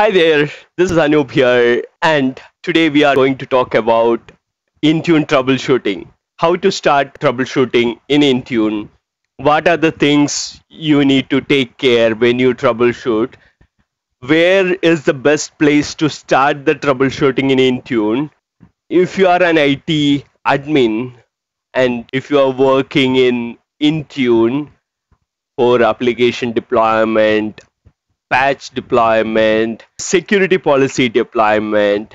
Hi there, this is Anoop here, and today we are going to talk about Intune troubleshooting. How to start troubleshooting in Intune, what are the things you need to take care when you troubleshoot, where is the best place to start the troubleshooting in Intune. If you are an IT admin and if you are working in Intune for application deployment, patch deployment, security policy deployment,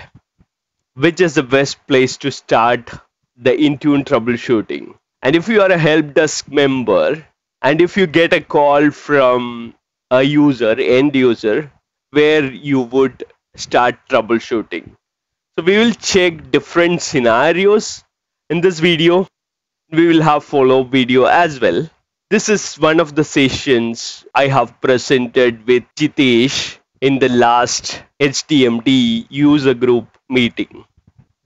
which is the best place to start the Intune troubleshooting. And if you are a help desk member, and if you get a call from a user, end user, where you would start troubleshooting. So we will check different scenarios in this video. We will have follow-up video as well. This is one of the sessions I have presented with Jitesh in the last HTMD user group meeting.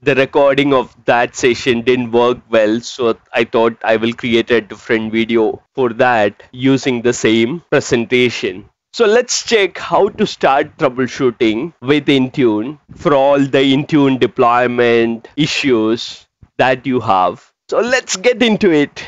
The recording of that session didn't work well, so I thought I will create a different video for that using the same presentation. So let's check how to start troubleshooting with Intune for all the Intune deployment issues that you have. So let's get into it.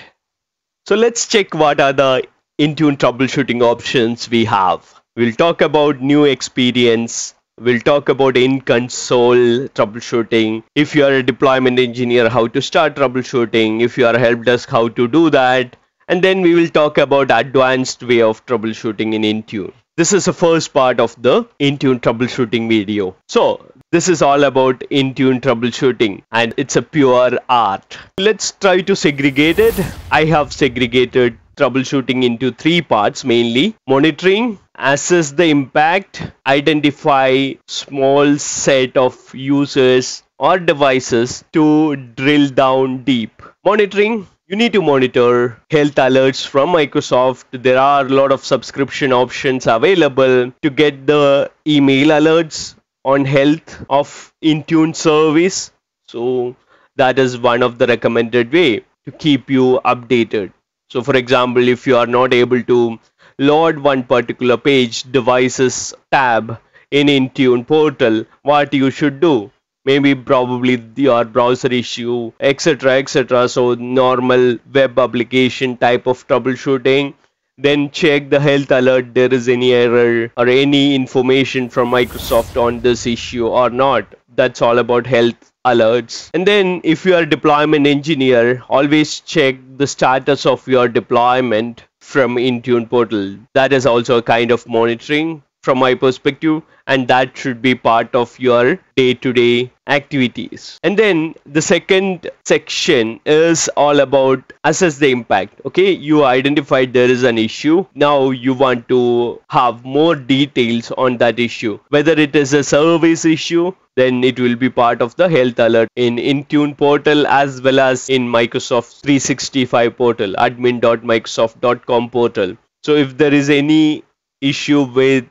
So let's check what are the Intune troubleshooting options we have. We'll talk about new experience. We'll talk about in-console troubleshooting. If you are a deployment engineer, how to start troubleshooting. If you are a help desk, how to do that. And then we will talk about advanced way of troubleshooting in Intune. This is the first part of the Intune troubleshooting video. So this is all about Intune troubleshooting, and it's a pure art. Let's try to segregate it. I have segregated troubleshooting into three parts mainly. Monitoring, assess the impact, identify small set of users or devices to drill down deep. Monitoring. You need to monitor health alerts from Microsoft. There are a lot of subscription options available to get the email alerts on health of Intune service. So that is one of the recommended way to keep you updated. So for example, if you are not able to load one particular page, devices tab in Intune portal, what you should do? Maybe probably your browser issue, etc, etc. So normal web application type of troubleshooting. Then check the health alert, there is any error or any information from Microsoft on this issue or not. That's all about health alerts. And then if you are a deployment engineer, always check the status of your deployment from Intune portal. That is also a kind of monitoring from my perspective, and that should be part of your day-to-day activities. And then the second section is all about assess the impact. Okay, you identified there is an issue. Now you want to have more details on that issue. Whether it is a service issue, then it will be part of the health alert in Intune portal as well as in Microsoft 365 portal, admin.microsoft.com portal. So if there is any issue with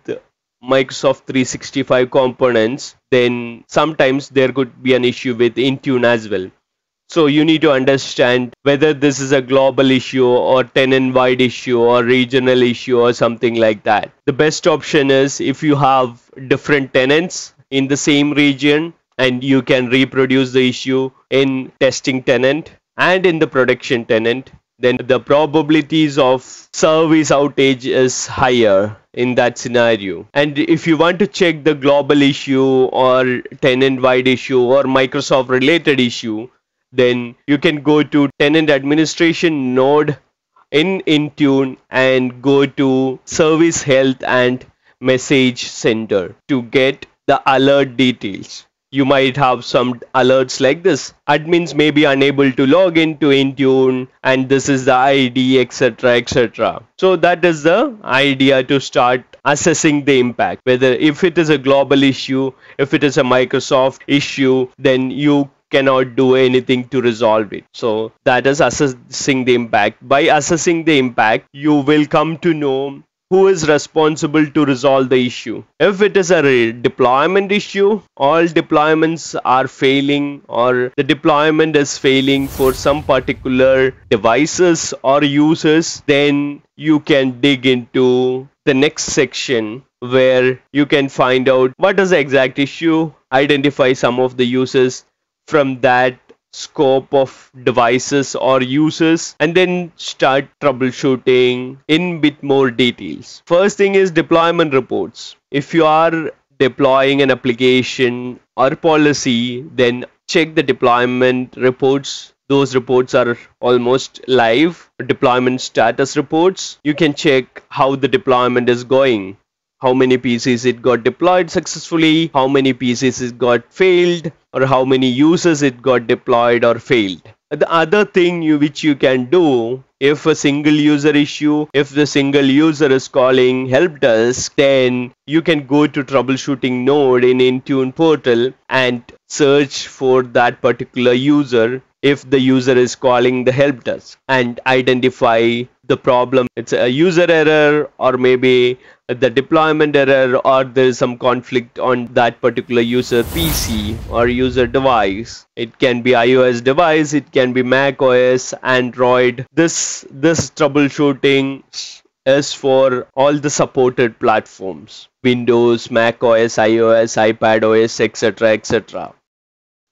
Microsoft 365 components, then sometimes there could be an issue with Intune as well. So you need to understand whether this is a global issue or tenant-wide issue or regional issue or something like that. The best option is if you have different tenants in the same region, and you can reproduce the issue in testing tenant and in the production tenant, then the probabilities of service outage is higher in that scenario. And if you want to check the global issue or tenant-wide issue or Microsoft-related issue, then you can go to tenant administration node in Intune and go to service health and message center to get the alert details. You might have some alerts like this. Admins may be unable to log into Intune, and this is the ID, etc, etc. So that is the idea to start assessing the impact. Whether if it is a global issue, if it is a Microsoft issue, then you cannot do anything to resolve it. So that is assessing the impact. By assessing the impact, you will come to know who is responsible to resolve the issue. If it is a deployment issue, all deployments are failing or the deployment is failing for some particular devices or users, then you can dig into the next section where you can find out what is the exact issue, identify some of the uses from that scope of devices or users, and then start troubleshooting in bit more details. First thing is deployment reports. If you are deploying an application or policy, then check the deployment reports. Those reports are almost live. Deployment status reports. You can check how the deployment is going. How many PCs it got deployed successfully, how many PCs it got failed, or how many users it got deployed or failed. The other thing which you can do, if a single user issue, if the single user is calling help desk, then you can go to troubleshooting node in Intune portal and search for that particular user if the user is calling the help desk and identify the problem. It's a user error or maybe the deployment error, or there is some conflict on that particular user PC or user device. It can be iOS device, it can be Mac OS, Android. This troubleshooting is for all the supported platforms, Windows, Mac OS, iOS, iPad OS, etc., etc.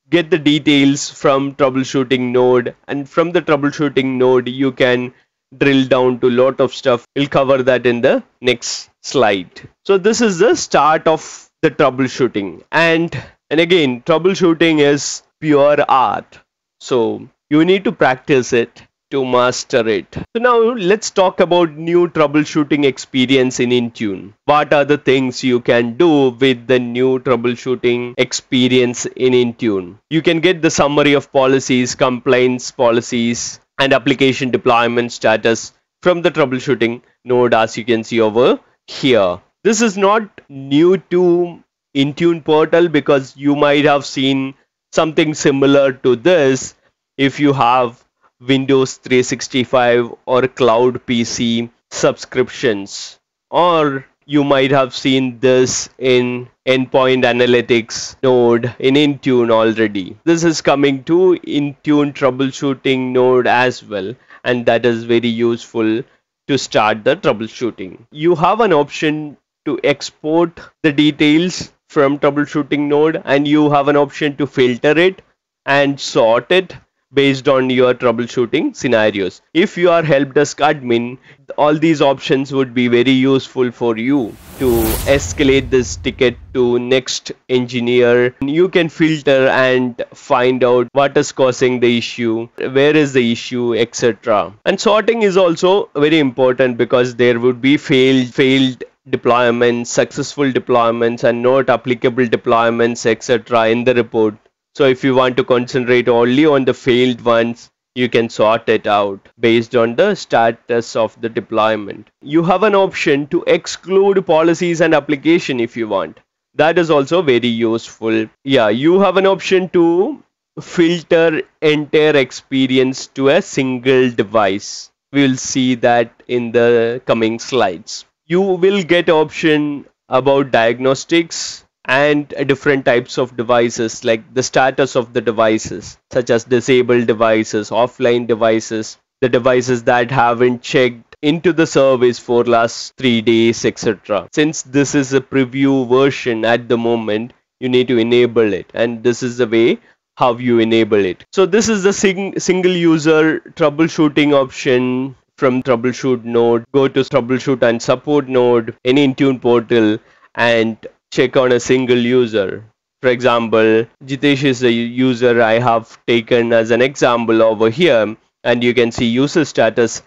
Get the details from troubleshooting node, and from the troubleshooting node you can drill down to a lot of stuff. We'll cover that in the next slide. So this is the start of the troubleshooting, and again, troubleshooting is pure art, so you need to practice it to master it. So now let's talk about new troubleshooting experience in Intune. What are the things you can do with the new troubleshooting experience in Intune? You can get the summary of policies, complaints, policies, and application deployment status from the troubleshooting node, as you can see over here. This is not new to Intune portal, because you might have seen something similar to this if you have Windows 365 or Cloud PC subscriptions, or you might have seen this in Endpoint Analytics node in Intune already. This is coming to Intune troubleshooting node as well, and that is very useful to start the troubleshooting. You have an option to export the details from troubleshooting node, and you have an option to filter it and sort it based on your troubleshooting scenarios. If you are help desk admin, all these options would be very useful for you to escalate this ticket to next engineer. You can filter and find out what is causing the issue, where is the issue, etc. And sorting is also very important, because there would be failed deployments, successful deployments, and not applicable deployments, etc. in the report. So if you want to concentrate only on the failed ones, you can sort it out based on the status of the deployment. You have an option to exclude policies and application if you want. That is also very useful. Yeah, you have an option to filter entire experience to a single device. We will see that in the coming slides. You will get option about diagnostics and different types of devices, like the status of the devices, such as disabled devices, offline devices, the devices that haven't checked into the service for last 3 days, etc. Since this is a preview version at the moment, you need to enable it, and this is the way how you enable it. So this is the single user troubleshooting option from troubleshoot node. Go to troubleshoot and support node in Intune portal and check on a single user. For example, Jitesh is the user I have taken as an example over here, and you can see user status.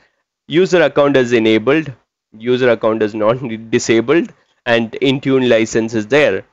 User account is enabled, user account is not disabled, and Intune license is there.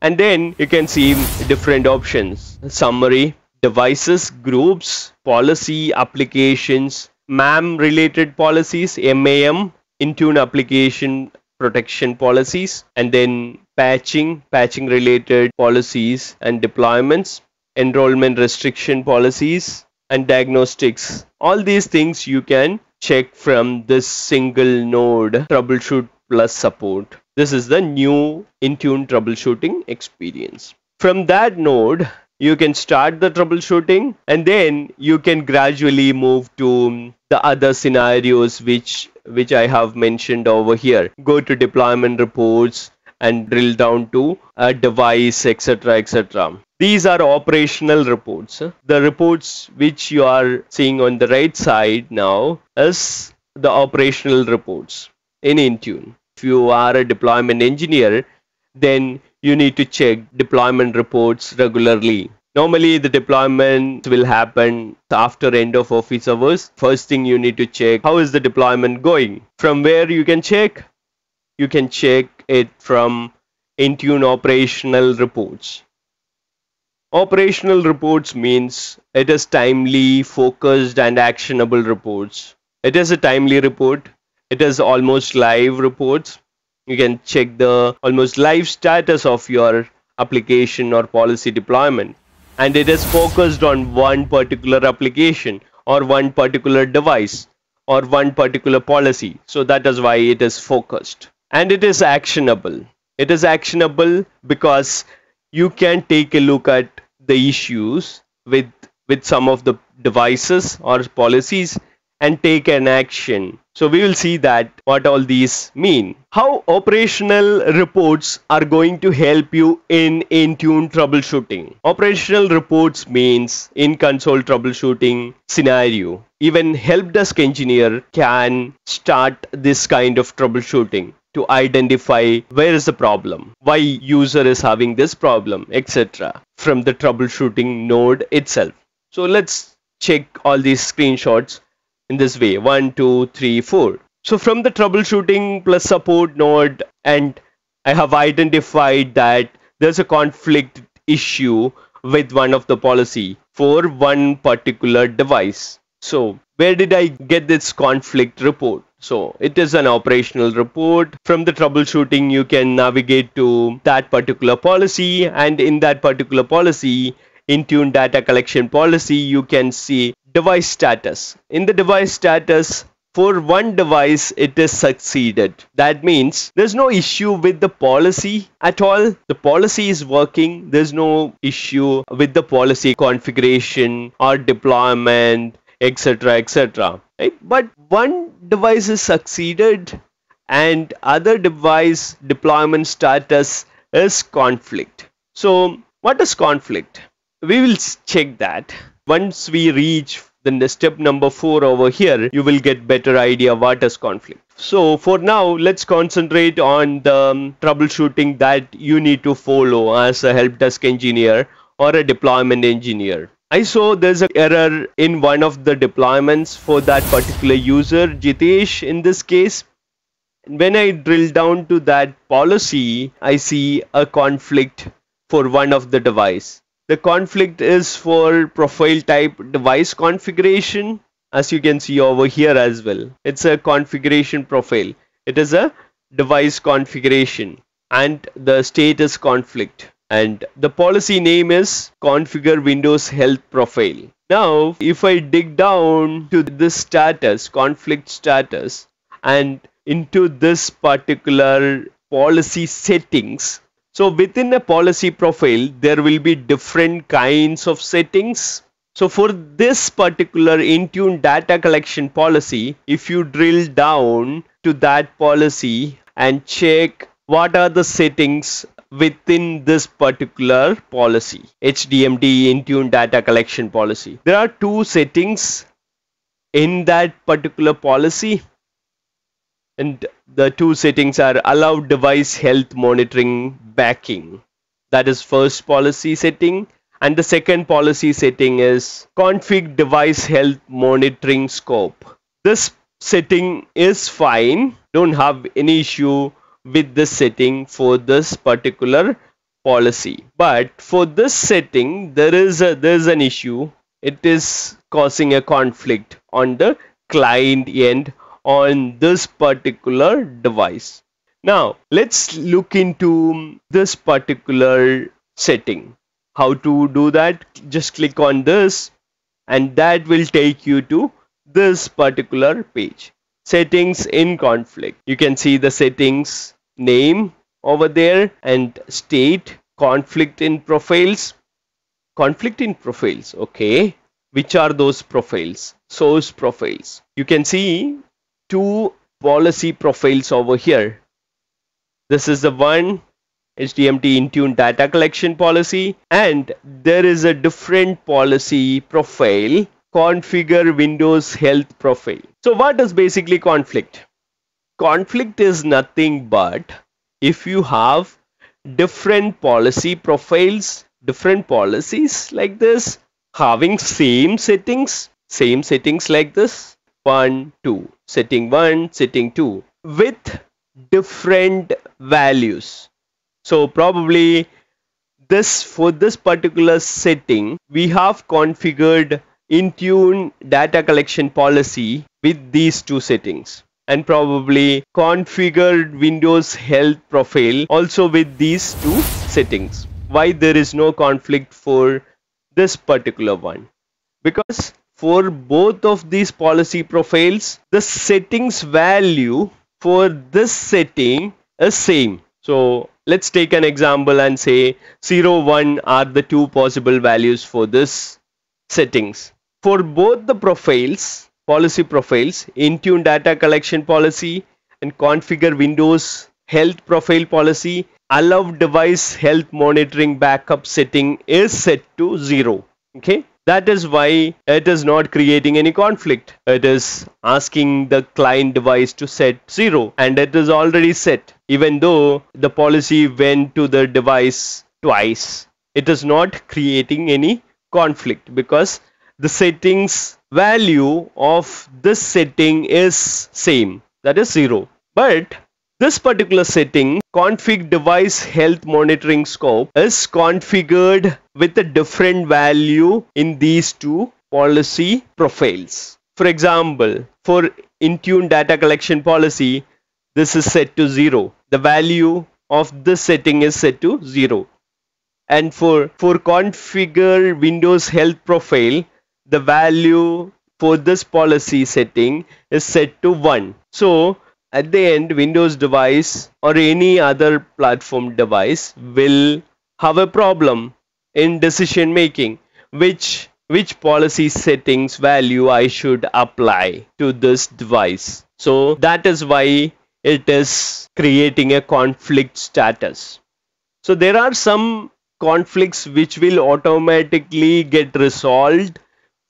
And then you can see different options: summary, devices, groups, policy, applications, MAM related policies, MAM, Intune application protection policies, and then patching related policies and deployments, enrollment restriction policies, and diagnostics. All these things you can check from this single node, troubleshoot plus support. This is the new Intune troubleshooting experience. From that node, you can start the troubleshooting, and then you can gradually move to the other scenarios which I have mentioned over here. Go to deployment reports and drill down to a device, etc., etc. These are operational reports. The reports which you are seeing on the right side now is the operational reports in Intune. If you are a deployment engineer, then you need to check deployment reports regularly. Normally the deployment will happen after end of office hours. First thing you need to check, how is the deployment going? From where you can check? You can check it from Intune operational reports. Operational reports means it is timely, focused and actionable reports. It is a timely report. It is almost live reports. You can check the almost live status of your application or policy deployment. And it is focused on one particular application or one particular device or one particular policy. So that is why it is focused. And it is actionable. It is actionable because you can take a look at the issues with some of the devices or policies and take an action. So we will see that what all these mean. How operational reports are going to help you in Intune troubleshooting. Operational reports means in console troubleshooting scenario. Even help desk engineer can start this kind of troubleshooting to identify where is the problem, why user is having this problem, etc. from the troubleshooting node itself. So let's check all these screenshots in this way, 1, 2, 3, 4. So from the troubleshooting plus support node, and I have identified that there's a conflict issue with one of the policy for one particular device. So where did I get this conflict report? So it is an operational report. From the troubleshooting, you can navigate to that particular policy, and in that particular policy, Intune data collection policy, you can see device status. In the device status, for one device, it is succeeded. That means there's no issue with the policy at all. The policy is working. There's no issue with the policy configuration or deployment, etc., etc. Right? But one device is succeeded and other device deployment status is conflict. So what is conflict? We will check that. Once we reach the step number 4 over here, you will get better idea what is conflict. So for now, let's concentrate on the troubleshooting that you need to follow as a help desk engineer or a deployment engineer. I saw there's an error in one of the deployments for that particular user, Jitesh in this case. When I drill down to that policy, I see a conflict for one of the device. The conflict is for profile type device configuration, as you can see over here as well. It's a configuration profile. It is a device configuration and the status conflict. And the policy name is configure Windows health profile. Now, if I dig down to this status, conflict status, and into this particular policy settings, so within a policy profile, there will be different kinds of settings. So for this particular Intune data collection policy, if you drill down to that policy and check what are the settings within this particular policy, HTMD Intune data collection policy. There are two settings in that particular policy. And the two settings are allow device health monitoring backing. That is first policy setting. And the second policy setting is config device health monitoring scope. This setting is fine. Don't have any issue with this setting for this particular policy. But for this setting, there is an issue. It is causing a conflict on the client end on this particular device. Now let's look into this particular setting. How to do that? Just click on this and that will take you to this particular page. Settings in conflict. You can see the settings name over there and state, conflict in profiles. Conflict in profiles. Okay. Which are those profiles? Source profiles. You can see two policy profiles over here. This is the one HTMD Intune data collection policy, and there is a different policy profile, configure Windows health profile. So what is basically conflict? Conflict is nothing but if you have different policy profiles, different policies like this, having same settings like this, 1, 2, setting 1, setting 2 with different values. So probably this, for this particular setting, we have configured Intune data collection policy with these two settings, and probably configured Windows health profile also with these two settings. Why there is no conflict for this particular one? Because for both of these policy profiles, the settings value for this setting is same. So let's take an example and say 0, 1 are the two possible values for this settings. For both the profiles, policy profiles, Intune data collection policy and configure Windows health profile policy, allow device health monitoring backup setting is set to 0. Okay, that is why it is not creating any conflict. It is asking the client device to set 0, and it is already set. Even though the policy went to the device twice, it is not creating any conflict because the settings value of this setting is same, that is 0. But this particular setting, config device health monitoring scope, is configured with a different value in these two policy profiles. For example, for Intune data collection policy, this is set to 0. The value of this setting is set to 0. And for configure Windows health profile, the value for this policy setting is set to 1. So at the end, Windows device or any other platform device will have a problem in decision making, which policy settings value I should apply to this device. So that is why it is creating a conflict status. So there are some conflicts which will automatically get resolved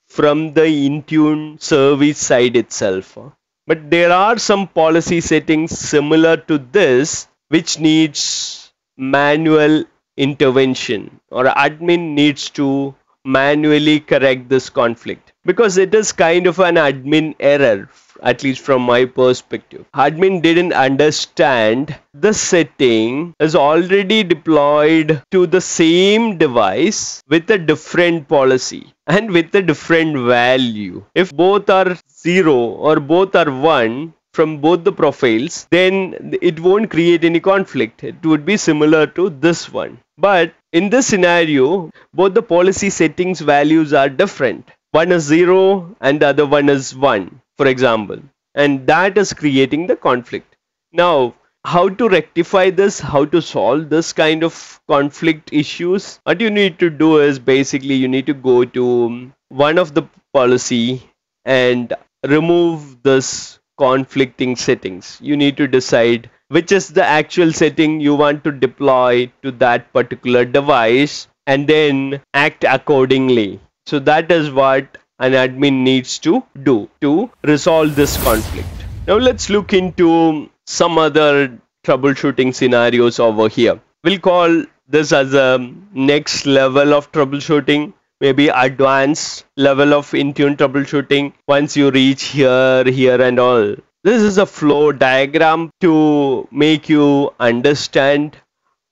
from the Intune service side itself, but there are some policy settings similar to this which needs manual intervention, or admin needs to manually correct this conflict, because it is kind of an admin error, at least from my perspective. Admin didn't understand the setting is already deployed to the same device with a different policy and with a different value. If both are 0 or both are 1 from both the profiles, then it won't create any conflict. It would be similar to this one. But in this scenario, both the policy settings values are different. One is 0 and the other one is 1, for example, and that is creating the conflict. Now, how to rectify this, how to solve this kind of conflict issues? What you need to do is basically you need to go to one of the policy and remove this conflicting settings. You need to decide which is the actual setting you want to deploy to that particular device and then act accordingly. So that is what an admin needs to do to resolve this conflict. Now let's look into some other troubleshooting scenarios over here. We'll call this as a next level of troubleshooting, maybe advanced level of Intune troubleshooting once you reach here and all. This is a flow diagram to make you understand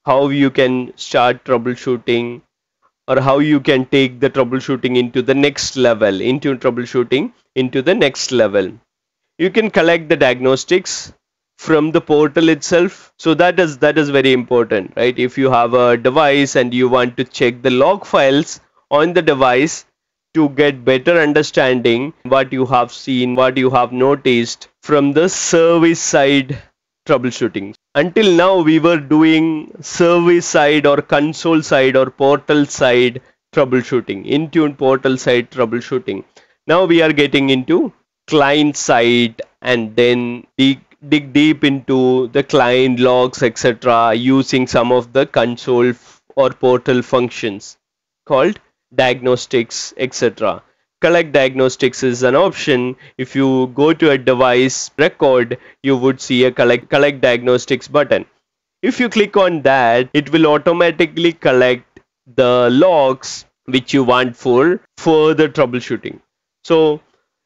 how you can start troubleshooting, or how you can take the troubleshooting into the next level, Intune troubleshooting into the next level. You can collect the diagnostics from the portal itself. So that is very important, right? If you have a device and you want to check the log files on the device to get better understanding what you have seen, what you have noticed from the service side troubleshooting. Until now, we were doing service side or console side or portal side troubleshooting, Intune portal side troubleshooting. Now we are getting into client side and then dig deep into the client logs, etc., using some of the console or portal functions called diagnostics, etc. Collect diagnostics is an option. If you go to a device record, you would see a collect diagnostics button. If you click on that, it will automatically collect the logs which you want for further troubleshooting. So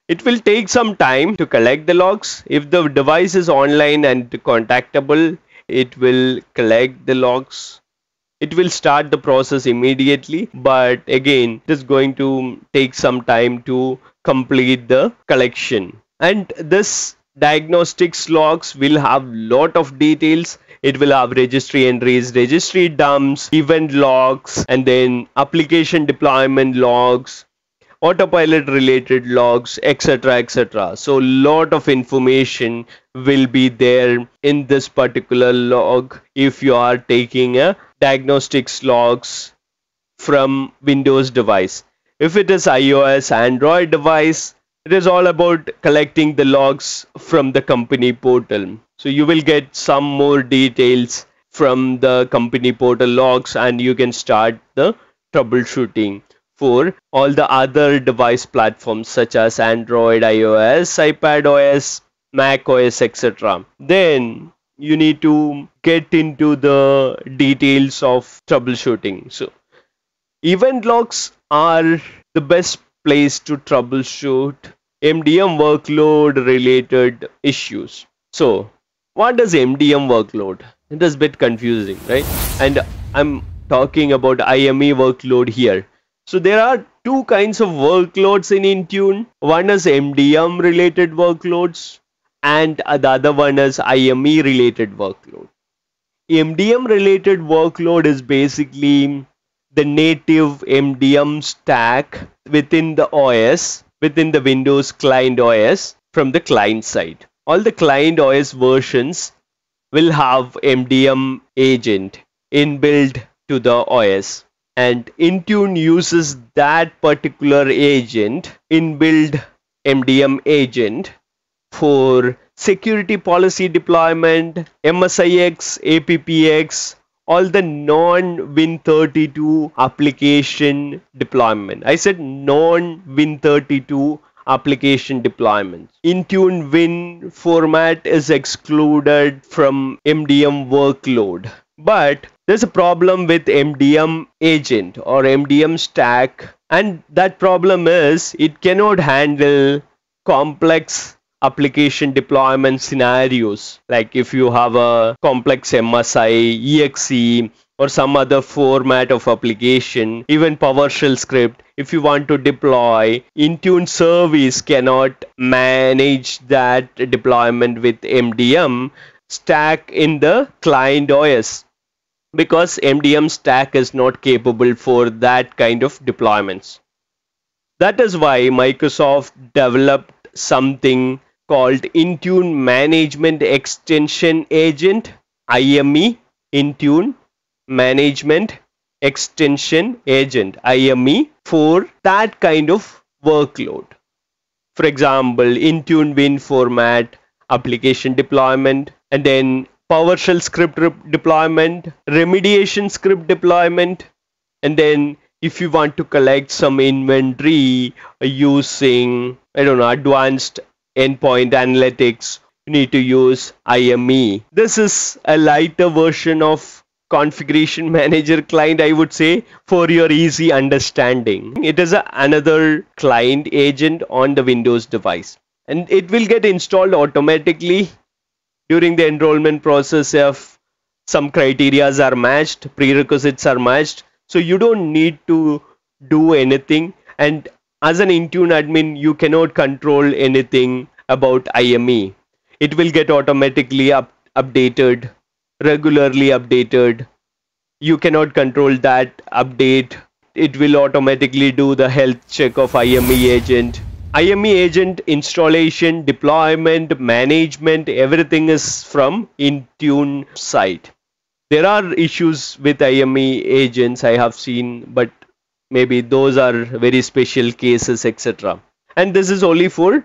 it will take some time to collect the logs. If the device is online and contactable, it will collect the logs. It will start the process immediately, but again, it is going to take some time to complete the collection. And this diagnostics logs will have lot of details. It will have registry entries, registry dumps, event logs, and then application deployment logs, autopilot related logs, etc., etc. So lot of information will be there in this particular log if you are taking a diagnostics logs from Windows device. If it is iOS, Android device, it is all about collecting the logs from the company portal. So you will get some more details from the company portal logs, and you can start the troubleshooting for all the other device platforms such as Android, iOS, iPadOS, macOS, etc. Then you need to get into the details of troubleshooting. So event logs are the best place to troubleshoot MDM workload related issues. So what does MDM workload? It is a bit confusing, right? And I'm talking about IME workload here. So there are two kinds of workloads in Intune. One is MDM related workloads, and the other one is IME related workload. MDM related workload is basically the native MDM stack within the OS, within the Windows client OS from the client side. All the client OS versions will have MDM agent inbuilt to the OS, and Intune uses that particular agent, inbuilt MDM agent, for security policy deployment, MSIX, APPX, all the non-Win32 application deployment. I said non-Win32 application deployment. Intune Win format is excluded from MDM workload. But there's a problem with MDM agent or MDM stack, and that problem is it cannot handle complex application deployment scenarios. Like if you have a complex MSI, EXE, or some other format of application, even PowerShell script, if you want to deploy, Intune service cannot manage that deployment with MDM stack in the client OS, because MDM stack is not capable for that kind of deployments. That is why Microsoft developed something called Intune Management Extension Agent, IME, Intune Management Extension Agent, IME, for that kind of workload. For example, Intune Win format, application deployment, and then PowerShell script deployment, remediation script deployment, and then if you want to collect some inventory using, I don't know, advanced endpoint analytics, you need to use IME. This is a lighter version of configuration manager client, I would say, for your easy understanding. It is another client agent on the Windows device, and it will get installed automatically during the enrollment process if some criterias are matched, prerequisites are matched. So you don't need to do anything, and as an Intune admin, you cannot control anything about IME. It will get automatically updated, regularly updated. You cannot control that update. It will automatically do the health check of IME agent. IME agent installation, deployment, management, everything is from Intune side. There are issues with IME agents I have seen, but maybe those are very special cases, etc. And this is only for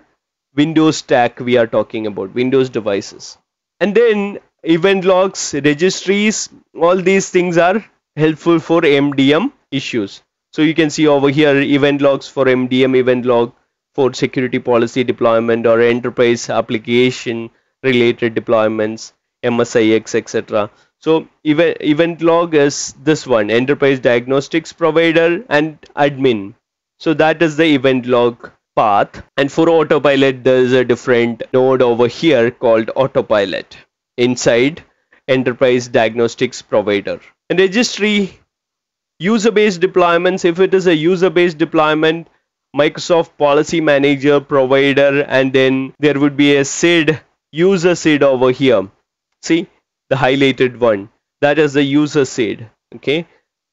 Windows stack we are talking about, Windows devices. And then event logs, registries, all these things are helpful for MDM issues. So you can see over here event logs for MDM, event log for security policy deployment or enterprise application related deployments, MSIX, etc. So event log is this one, enterprise diagnostics provider and admin. So that is the event log path. And for autopilot, there is a different node over here called autopilot inside enterprise diagnostics provider. And registry, user-based deployments. If it is a user-based deployment, Microsoft policy manager provider, and then there would be a SID, user SID over here. See the highlighted one, that is the user SID. Okay,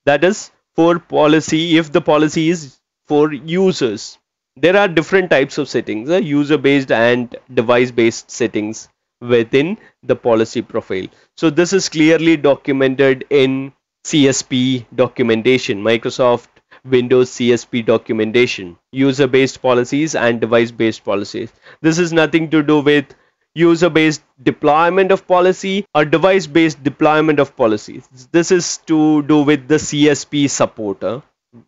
that is for policy, if the policy is for users. There are different types of settings, user-based and device-based settings within the policy profile. So this is clearly documented in CSP documentation, Microsoft Windows CSP documentation, user-based policies and device-based policies. This is nothing to do with user-based deployment of policy or device-based deployment of policies. This is to do with the CSP support,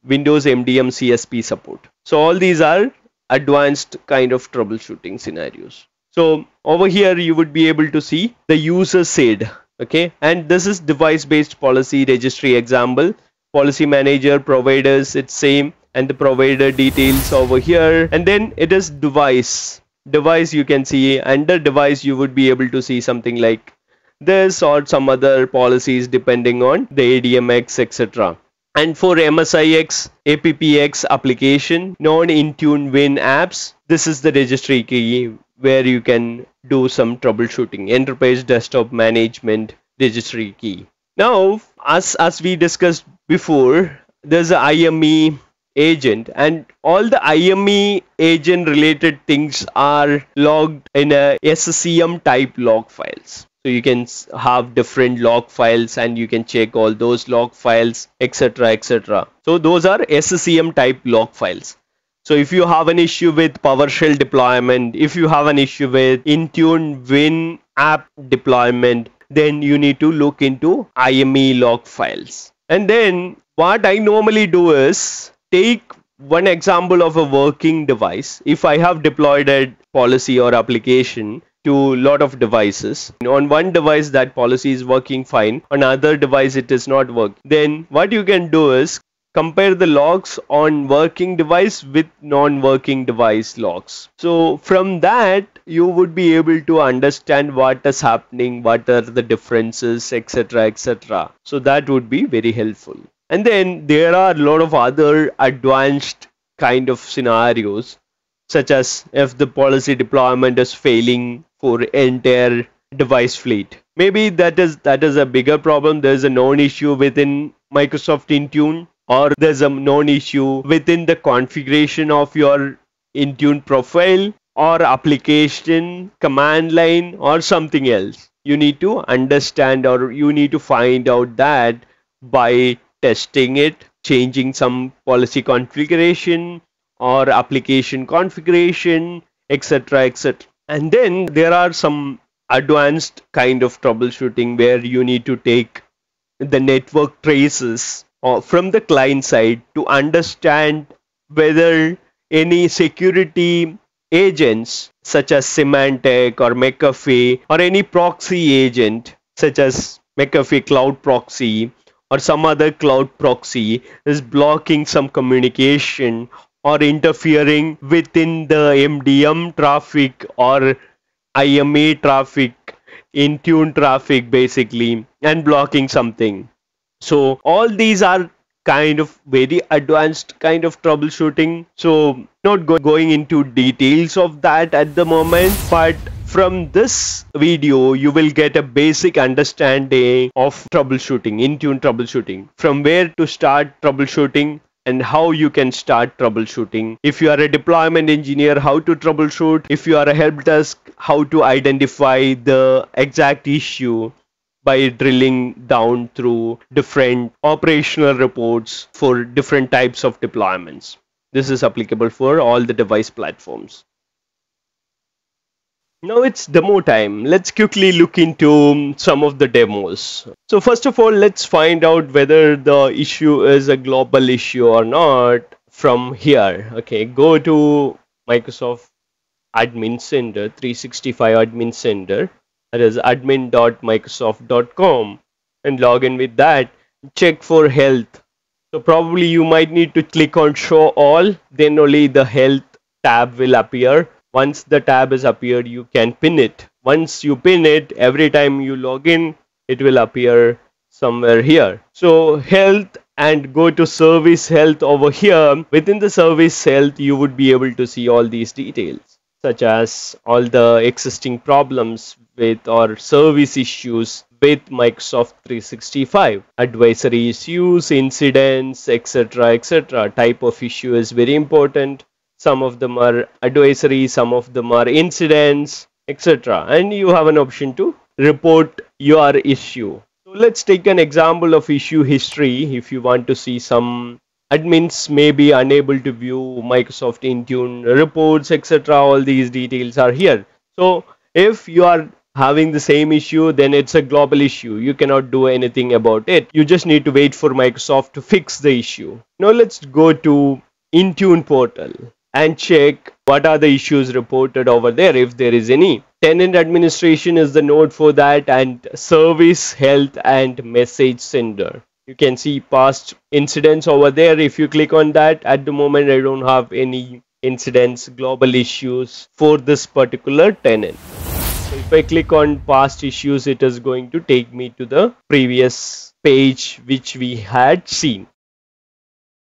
Windows MDM CSP support. So all these are advanced kind of troubleshooting scenarios. So over here you would be able to see the user SID, okay, and this is device-based policy registry example, policy manager, providers, it's same, and the provider details over here. And then it is device, you can see under device you would be able to see something like this or some other policies depending on the ADMX, etc. And for MSIX, APPX application, non-Intune Win apps, this is the registry key where you can do some troubleshooting, enterprise desktop management registry key. Now, as we discussed before, there's an IME agent, and all the IME agent related things are logged in a SCCM type log files. So you can have different log files and you can check all those log files, etc, etc. So those are SCCM type log files. So if you have an issue with PowerShell deployment, if you have an issue with Intune Win app deployment, then you need to look into IME log files. And then what I normally do is take one example of a working device. If I have deployed a policy or application to a lot of devices, on one device that policy is working fine, on another device it is not working, then what you can do is compare the logs on working device with non-working device logs. So from that you would be able to understand what is happening, what are the differences, etc, etc. So that would be very helpful. And then there are a lot of other advanced kind of scenarios, such as if the policy deployment is failing for entire device fleet. Maybe that is a bigger problem. There is a known issue within Microsoft Intune, or there's a known issue within the configuration of your Intune profile or application, command line, or something else. You need to understand, or you need to find out that by testing it, changing some policy configuration or application configuration, etc, etc. And then there are some advanced kind of troubleshooting where you need to take the network traces from the client side to understand whether any security agents such as Symantec or McAfee, or any proxy agent such as McAfee Cloud Proxy or some other cloud proxy, is blocking some communication or interfering within the MDM traffic or IME traffic, Intune traffic basically, and blocking something. So all these are kind of very advanced kind of troubleshooting. So not going into details of that at the moment, but from this video you will get a basic understanding of troubleshooting, Intune troubleshooting, from where to start troubleshooting and how you can start troubleshooting. If you are a deployment engineer, how to troubleshoot. If you are a help desk, how to identify the exact issue by drilling down through different operational reports for different types of deployments. This is applicable for all the device platforms. Now it's demo time. Let's quickly look into some of the demos. So first of all, let's find out whether the issue is a global issue or not from here. Okay, go to Microsoft Admin Center, 365 Admin Center. That is admin.microsoft.com and log in with that. Check for health. So probably you might need to click on show all, then only the health tab will appear. Once the tab has appeared, you can pin it. Once you pin it, every time you log in, it will appear somewhere here. So health, and go to service health over here. Within the service health, you would be able to see all these details, such as all the existing problems with or service issues with Microsoft 365, advisory issues, incidents, etc., etc. Type of issue is very important. Some of them are advisory, some of them are incidents, etc. And you have an option to report your issue. So let's take an example of issue history. If you want to see some admins may be unable to view Microsoft Intune reports, etc. All these details are here. So if you are having the same issue, then it's a global issue. You cannot do anything about it. You just need to wait for Microsoft to fix the issue. Now let's go to Intune portal and check what are the issues reported over there, if there is any. Tenant administration is the node for that, and service, health, and message sender. You can see past incidents over there. If you click on that, at the moment I don't have any incidents, global issues for this particular tenant. So if I click on past issues, it is going to take me to the previous page which we had seen.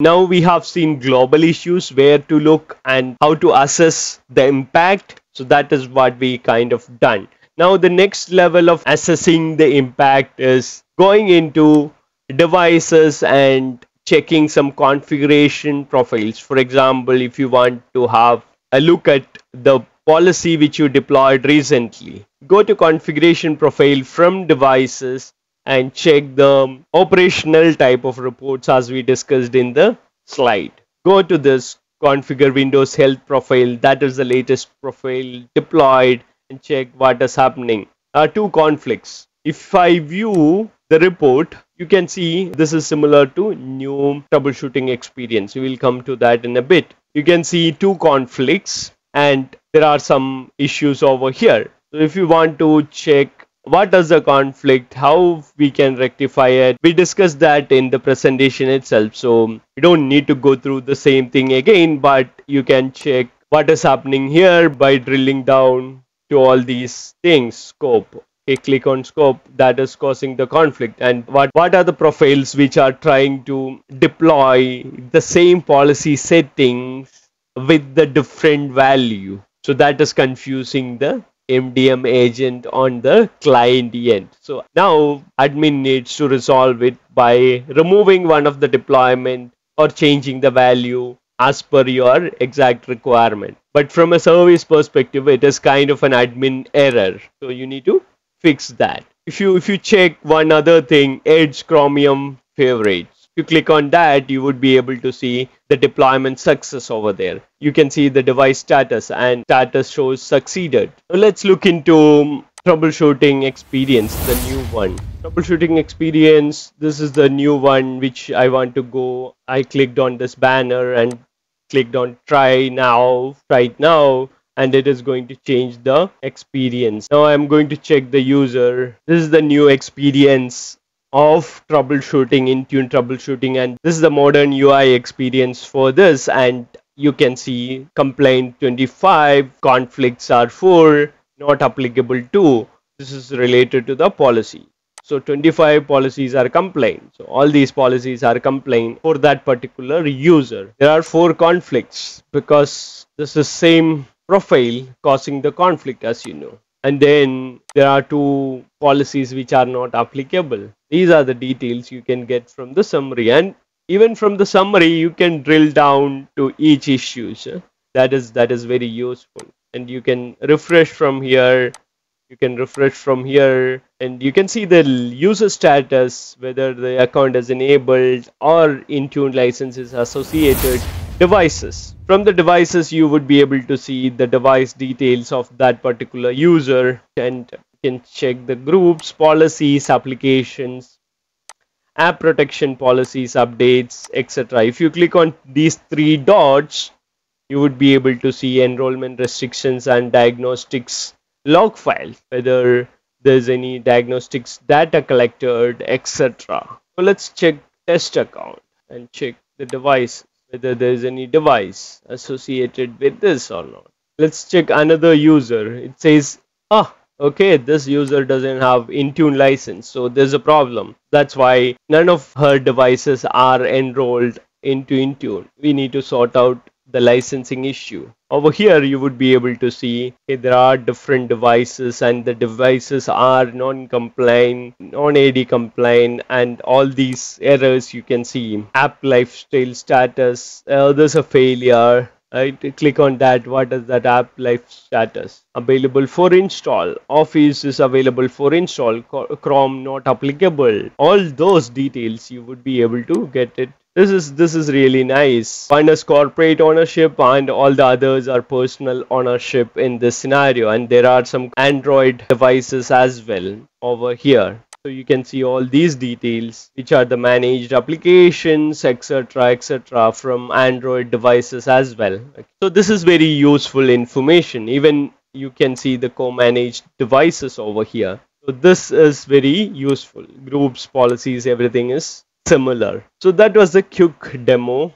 Now we have seen global issues, where to look and how to assess the impact. So that is what we kind of done. Now the next level of assessing the impact is going into devices and checking some configuration profiles. For example, if you want to have a look at the policy which you deployed recently, go to configuration profile from devices and check the operational type of reports as we discussed in the slide. Go to this configure Windows health profile, that is the latest profile deployed, and check what is happening. There are two conflicts. If I view the report, you can see this is similar to new troubleshooting experience. We will come to that in a bit. You can see two conflicts and there are some issues over here. So if you want to check what is the conflict, how we can rectify it, we discussed that in the presentation itself, so you don't need to go through the same thing again, but you can check what is happening here by drilling down to all these things. Scope, okay, click on scope that is causing the conflict, and what are the profiles which are trying to deploy the same policy settings with the different value, so that is confusing the MDM agent on the client end. So now admin needs to resolve it by removing one of the deployment or changing the value as per your exact requirement. But from a service perspective, it is kind of an admin error, so you need to fix that. If you check one other thing, Edge Chromium favorites, you click on that, you would be able to see the deployment success over there. You can see the device status, and status shows succeeded. So let's look into troubleshooting experience, the new one. Troubleshooting experience, this is the new one which I want to go. I clicked on this banner and clicked on try now, right now, and it is going to change the experience. Now I'm going to check the user. This is the new experience of troubleshooting, Intune troubleshooting, and this is the modern UI experience for this, and you can see complaint 25, conflicts are 4, not applicable to. This is related to the policy. So 25 policies are complained. So all these policies are complained for that particular user. There are 4 conflicts because this is same profile causing the conflict, as you know. And then there are 2 policies which are not applicable. These are the details you can get from the summary, and even from the summary you can drill down to each issue. So that is very useful, and you can refresh from here. You can refresh from here and you can see the user status, whether the account is enabled or Intune license is associated devices. From the devices, you would be able to see the device details of that particular user, and you can check the groups, policies, applications, app protection policies, updates, etc. If you click on these three dots, you would be able to see enrollment restrictions and diagnostics log file, whether there's any diagnostics data collected, etc. So let's check test account and check the device, whether there's any device associated with this or not. Let's check another user. It says, ah, okay, this user doesn't have Intune license, so there's a problem. That's why none of her devices are enrolled into Intune. We need to sort out the licensing issue. Over here, you would be able to see, okay, there are different devices, and the devices are non-compliant, non-AD compliant, and all these errors you can see. App lifestyle status, there's a failure. Right, click on that. What is that app life status? Available for install. Office is available for install. Chrome not applicable. All those details you would be able to get it. This is really nice. Minus corporate ownership, and all the others are personal ownership in this scenario. And there are some Android devices as well over here. So you can see all these details, which are the managed applications, etc., etc., from Android devices as well. So this is very useful information. Even you can see the co-managed devices over here. So this is very useful. Groups, policies, everything is similar. So that was the quick demo.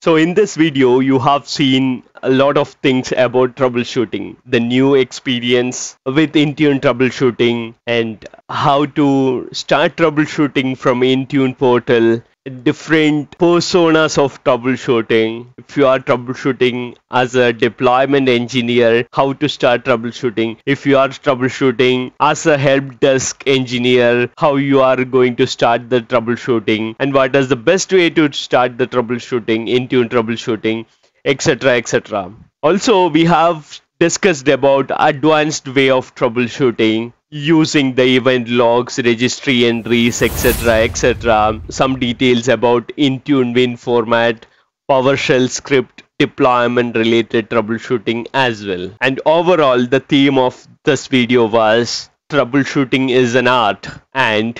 So in this video, you have seen a lot of things about troubleshooting, the new experience with Intune troubleshooting, and how to start troubleshooting from Intune portal, different personas of troubleshooting. If you are troubleshooting as a deployment engineer, how to start troubleshooting. If you are troubleshooting as a help desk engineer, how you are going to start the troubleshooting, and what is the best way to start the troubleshooting, Intune troubleshooting, etc., etc. Also, we have discussed about advanced way of troubleshooting, using the event logs, registry entries, etc., etc. Some details about Intune Win format, PowerShell script, deployment related troubleshooting as well. And overall, the theme of this video was troubleshooting is an art, and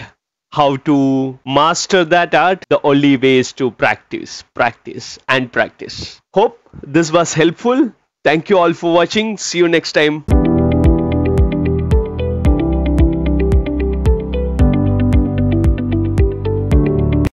how to master that art. The only way is to practice, practice and practice. Hope this was helpful. Thank you all for watching. See you next time.